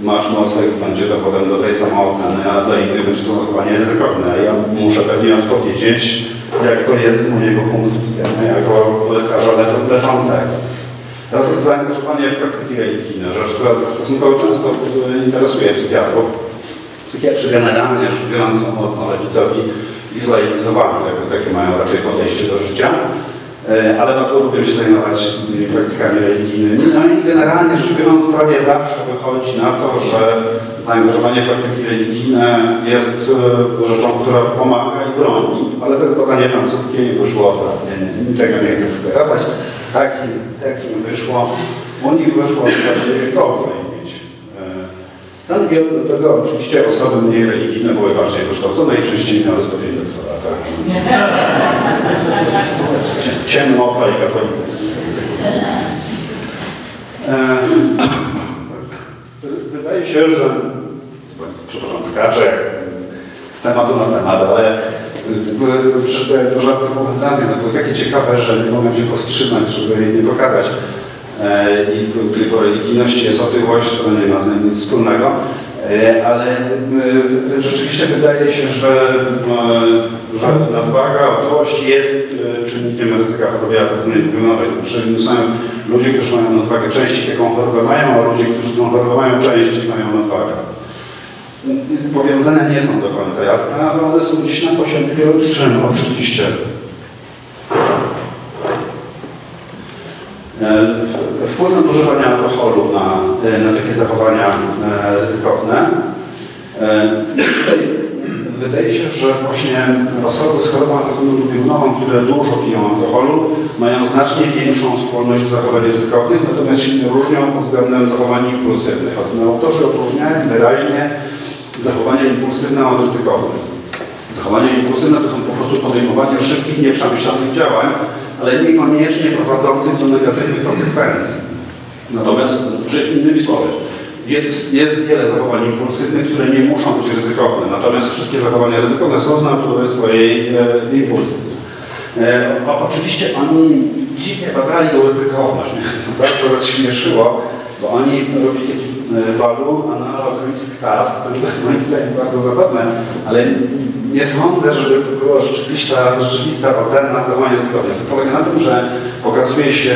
masz mocek, będzie dowodem do tej samooceny, a dla innych będzie to zachowanie ryzykowne. Ja muszę pewnie odpowiedzieć, jak to jest z mojego punktu widzenia jako lekarza leczącego. Teraz zaangażowanie w praktyki religijne, rzecz, która stosunkowo często interesuje psychiatrów. Psychiatrzy generalnie rzecz biorąc są mocno lewicowi i zlaicyzowani, takie mają raczej podejście do życia, ale bardzo lubią się zajmować tymi praktykami religijnymi. No i generalnie rzecz biorąc prawie zawsze wychodzi na to, że zaangażowanie w praktyki religijne jest rzeczą, która pomaga i broni, ale to jest badanie francuskie i wyszło, niczego nie chcę sugerować. Takim wyszło, u nich wyszło właściwie gorzej mieć. Do tego oczywiście osoby mniej religijne były bardziej wykształcone i częściej miały stopień doktorata. Ciemnooka i katolicy. Wydaje się, że... Przepraszam, skaczę z tematu na temat, ale przecież te duże artykuły były takie ciekawe, że nie mogłem się powstrzymać, żeby jej nie pokazać. I po religijności jest otyłość, która nie ma z nim nic wspólnego, ale rzeczywiście wydaje się, że nadwaga, otyłość jest czynnikiem ryzyka choroby afektywno-dwubiegunowej. Czyli są ludzie, którzy mają nadwagę, częściej taką chorobę mają, a ludzie, którzy tą chorobę mają, częściej mają nadwagę. Powiązania nie są do końca jasne, ale one są gdzieś na poziomie biologicznym, oczywiście. Wpływ nadużywania alkoholu na takie zachowania ryzykowne. Wydaje się, że właśnie osoby z chorobą afektywno-dwubiegunową, które dużo piją alkoholu, mają znacznie większą skłonność do zachowań ryzykownych, natomiast się różnią pod względem zachowań impulsywnych. Autorzy odróżniają wyraźnie zachowania impulsywne od ryzykownych. Zachowania impulsywne to są po prostu podejmowanie szybkich, nieprzemyślanych działań, ale niekoniecznie prowadzących do negatywnych konsekwencji. Natomiast, czy innymi słowy, jest wiele zachowań impulsywnych, które nie muszą być ryzykowne, natomiast wszystkie zachowania ryzykowne są z natury swojej impulsywne. Oczywiście oni dziwnie badali tą ryzykowność, bardzo rozśmieszyło, bo oni robili taki balu, analog risk task, to jest moim zdaniem bardzo zabawne, ale nie sądzę, żeby to była rzeczywista ocena zachowań ryzykownych. To polega na tym, że pokazuje się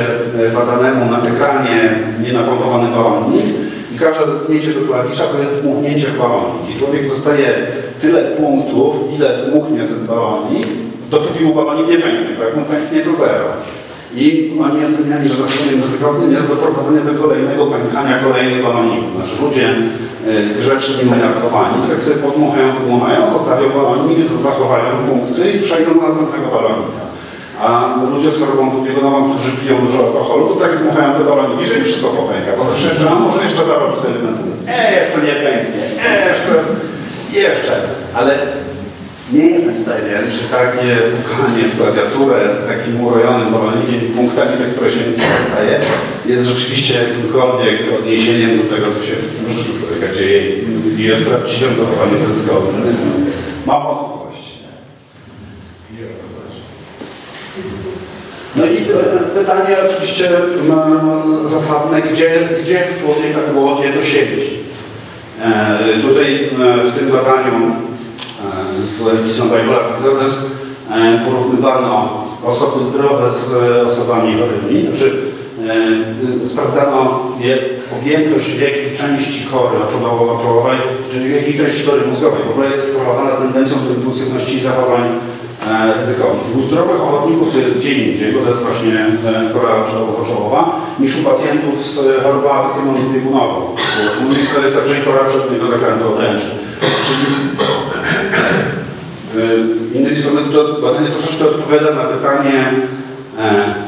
badanemu na ekranie nienapompowanym balonik i każde dotknięcie do klawisza to jest dmuchnięcie w balonik. I człowiek dostaje tyle punktów, ile dmuchnie w ten balonik, dopóki mu balonik nie pęknie, bo jak mu pęknie to zero. I oni oceniali, że zachodzeniem ryzykownym jest doprowadzenie do kolejnego pękania kolejnych baloników. Znaczy ludzie grzeczni, umiarkowani, tak sobie podmuchają, zostawią baloniki, zachowają punkty i przejdą do następnego balonika. A ludzie z chorobą dwubiegunową, którzy piją dużo alkoholu, to tak dmuchają te baloniki, że im wszystko popęka. Bo zawsze jeszcze, a może jeszcze zarobić sobie na punkt. Jeszcze nie pęknie, jeszcze. Ale nie jestem tutaj pewien, czy takie pukanie w klawiaturę z takim urojonym balonikiem i punktami, za które się nic nie dostaje, jest rzeczywiście jakimkolwiek odniesieniem do tego, co się w życiu człowieka dzieje i jest prawdziwym zachowaniem ryzykownym. Mam wątpliwości. No i pytanie oczywiście zasadne, gdzie w człowieka głowie to siedzi. Tutaj w tym badaniu z pismem Bipolarus porównywano osoby zdrowe z osobami chorymi, znaczy sprawdzano objętość w jakiej części chory oczodołowo-czołowej, czyli w jakiej części chory mózgowej. W ogóle jest skorelowana z tendencją do impulsywności i zachowań ryzykownych. U zdrowych ochotników to jest gdzie indziej, bo to jest właśnie chora oczodołowo-czołowa, niż u pacjentów z chorobą afektywno-dwubiegunową. U nich to jest raczej chora przedniego zakrętu obręczy. Innymi słowy, to badanie troszeczkę odpowiada na pytanie,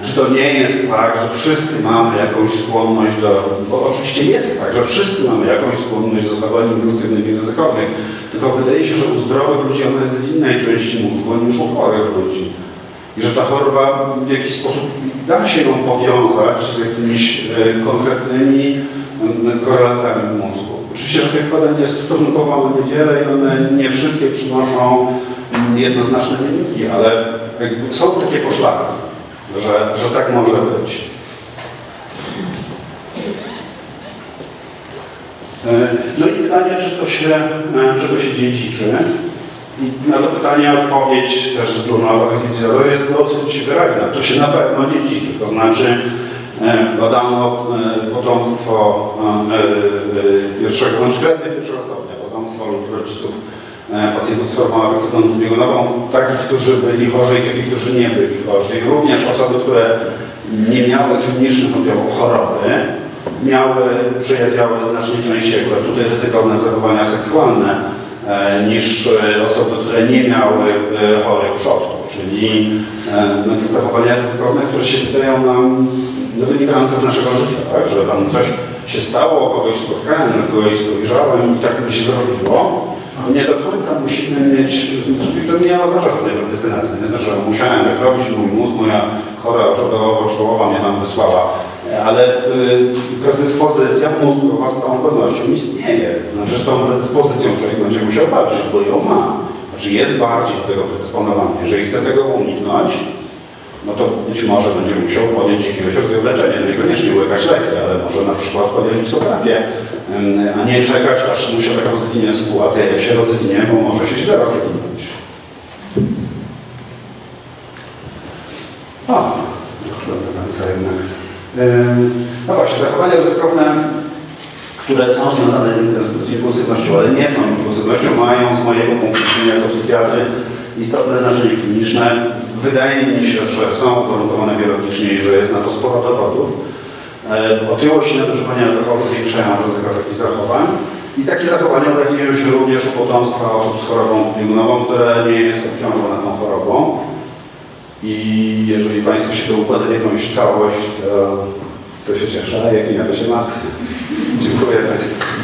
czy to nie jest tak, że wszyscy mamy jakąś skłonność do... Bo oczywiście jest tak, że wszyscy mamy jakąś skłonność do zachowań impulsywnych i ryzykownych, tylko wydaje się, że u zdrowych ludzi ona jest w innej części mózgu niż u chorych ludzi. I że ta choroba w jakiś sposób da się ją powiązać z jakimiś konkretnymi korelatami w mózgu. Oczywiście, że tych badań jest stosunkowo niewiele i one nie wszystkie przynoszą jednoznaczne wyniki, ale są takie poszlaki, że tak może być. No i pytanie, czy to się dziedziczy. I na to pytanie odpowiedź też z Bruno jest dosyć wyraźna. To się na pewno dziedziczy, to znaczy Badano potomstwo pierwszego stopnia, potomstwo lub rodziców pacjentów z chorobą aferytyczną biegunową, takich, którzy byli chorzy i takich, którzy nie byli chorzy. Również osoby, które nie miały klinicznych objawów choroby, przejawiały znacznie częściej, akurat tutaj ryzykowne zachowania seksualne, niż osoby, które nie miały chorych przodków, czyli takie zachowania ryzykowne, które się wydają nam wynikające z naszego życia, tak? Że tam coś się stało, kogoś spotkałem, kogoś spojrzałem i tak mi się zrobiło. Nie do końca musimy mieć, to nie oznacza żadnej predestynacji, nie? Że musiałem tak robić, mój mózg, moja chora oczodowo-czołowa mnie tam wysłała, ale predyspozycja mózgu was z całą pewnością istnieje. Znaczy z tą predyspozycją człowiek będzie musiał walczyć, bo ją ma. Znaczy jest bardziej do tego predysponowany. Jeżeli chce tego uniknąć, no to być może będzie musiał podjąć jakiegoś rodzaju leczenie, niekoniecznie łykać leki, ale może na przykład podjąć psychoterapię, a nie czekać, aż mu się tak rozwinie sytuacja, jak się rozwinie, bo może się źle rozwinąć. O, no właśnie, zachowania ryzykowne, które są związane z impulsywnością, ale nie są impulsywnością, mają z mojego punktu widzenia jako psychiatry istotne znaczenie kliniczne. Wydaje mi się, że są uwarunkowane biologicznie i że jest na to sporo dowodów. Otyłość i nadużywanie alkoholu zwiększają ryzyko takich zachowań. I takie zachowania ujawniają się również u potomstwa osób z chorobą biegunową, które nie jest obciążone tą chorobą. I jeżeli Państwu się to układa w jakąś całość, to się cieszę, jak nie, to się martwię. Dziękuję Państwu.